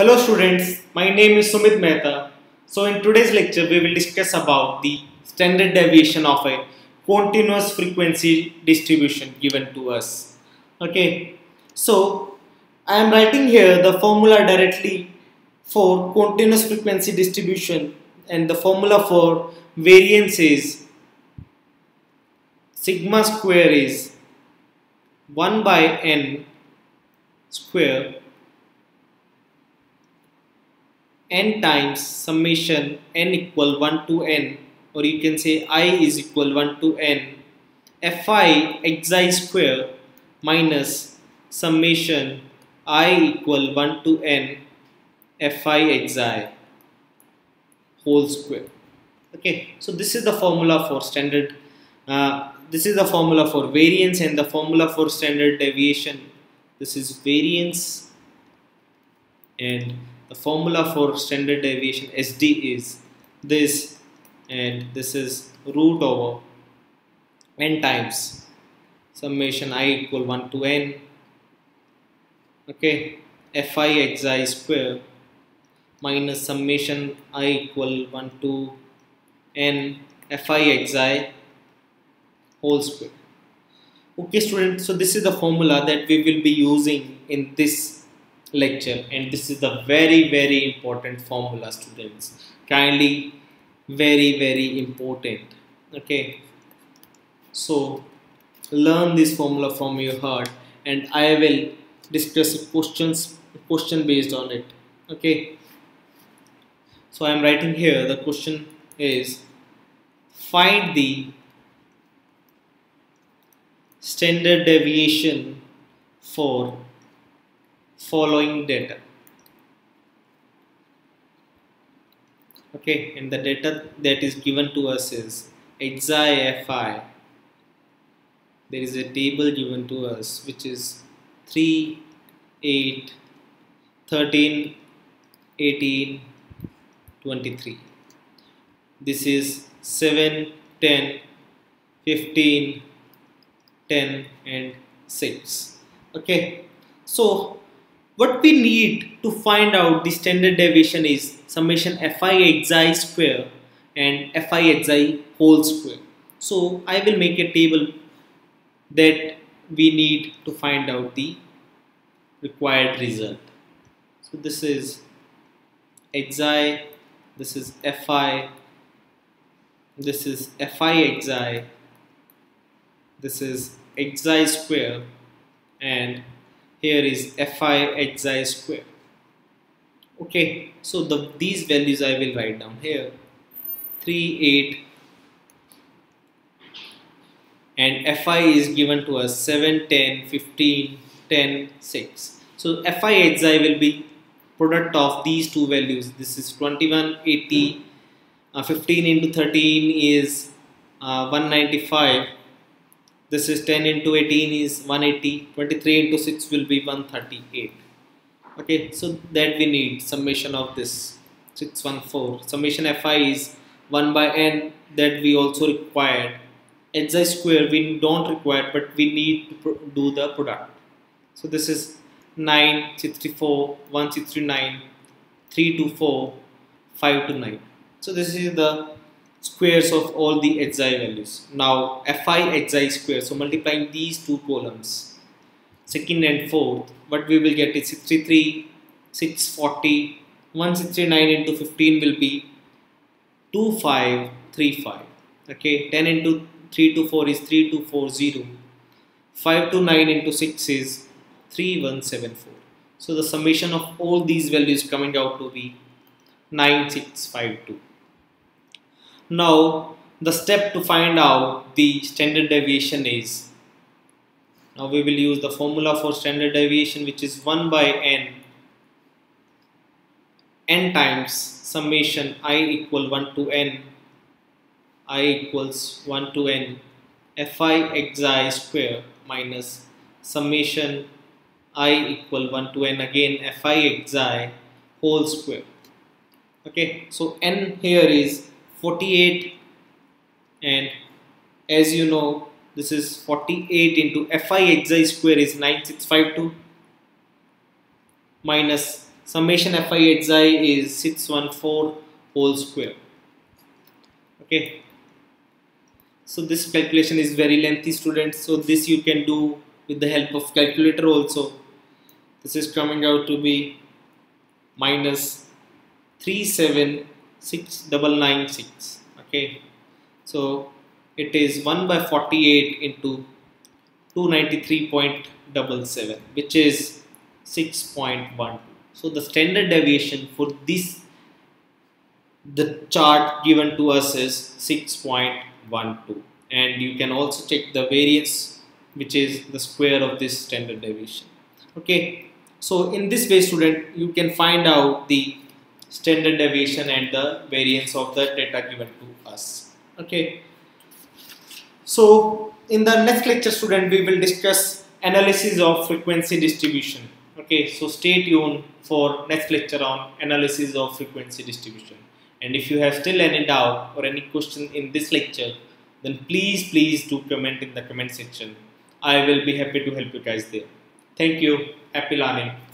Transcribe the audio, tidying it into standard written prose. Hello students, my name is Sumit Mehta. So in today's lecture we will discuss about the standard deviation of a continuous frequency distribution given to us. Okay, so I am writing here the formula directly for continuous frequency distribution, and the formula for variance is sigma square is 1 by n square n times summation n equal 1 to n, or you can say I is equal 1 to n fi xi square minus summation I equal 1 to n fi xi whole square. Okay, so this is the formula for standard this is the formula for variance, and the formula for standard deviation, this is variance, and the formula for standard deviation SD is this, and this is root over n times summation I equal 1 to n, okay, fi xi square minus summation I equal 1 to n fi xi whole square. Okay students, so this is the formula that we will be using in this lecture, and this is the very, very important formula students, kindly very, very important. Okay, so learn this formula from your heart, and I will discuss question based on it. Okay, so I am writing here the question is find the standard deviation for following data. Okay, and the data that is given to us is xi fi. There is a table given to us which is 3, 8, 13, 18, 23. This is 7, 10, 15, 10 and 6. Okay, so what we need to find out the standard deviation is summation fi xi square and fi xi whole square. So I will make a table that we need to find out the required result. So this is xi, this is fi, this is fi xi, this is xi square, and here is fi xi square. Okay, so these values I will write down here, 3, 8, and fi is given to us 7, 10, 15, 10, 6. So fi xi will be product of these two values. This is 21, 80, 15 into 13 is 195. This is 10 into 18 is 180, 23 into 6 will be 138. Okay, so that we need summation of this 614. Summation fi is 1 by n, that we also required. Xi square we don't require, but we need to do the product. So this is 9, 64, 169, 324, 529. So this is the squares of all the xi values. Now fi xi square, so multiplying these two columns, second and fourth, what we will get is 63, 640, 169 into 15 will be 2535. Okay, 10 into 324 is 3240, 529 into 6 is 3174. So the summation of all these values coming out to be 9652. Now the step to find out the standard deviation is, now we will use the formula for standard deviation, which is 1 by n times summation I equal 1 to n, I equals 1 to n fi xi square minus summation I equal 1 to n again fi xi whole square. Okay, so n here is 48, and as you know this is 48 into fi xi square is 9652 minus summation fi(xi) is 614 whole square. Okay, so this calculation is very lengthy, students, so this you can do with the help of calculator also. This is coming out to be -376,996. Okay, so it is 1/48 into 293.77, which is 6.12. So the standard deviation for this, the chart given to us, is 6.12, and you can also check the variance, which is the square of this standard deviation. Okay, so in this way, student, you can find out the standard deviation and the variance of the data given to us. Okay, so in the next lecture, student, we will discuss analysis of frequency distribution. Okay, so stay tuned for next lecture on analysis of frequency distribution. And if you have still any doubt or any question in this lecture, then please do comment in the comment section. I will be happy to help you guys there. Thank you. Happy learning.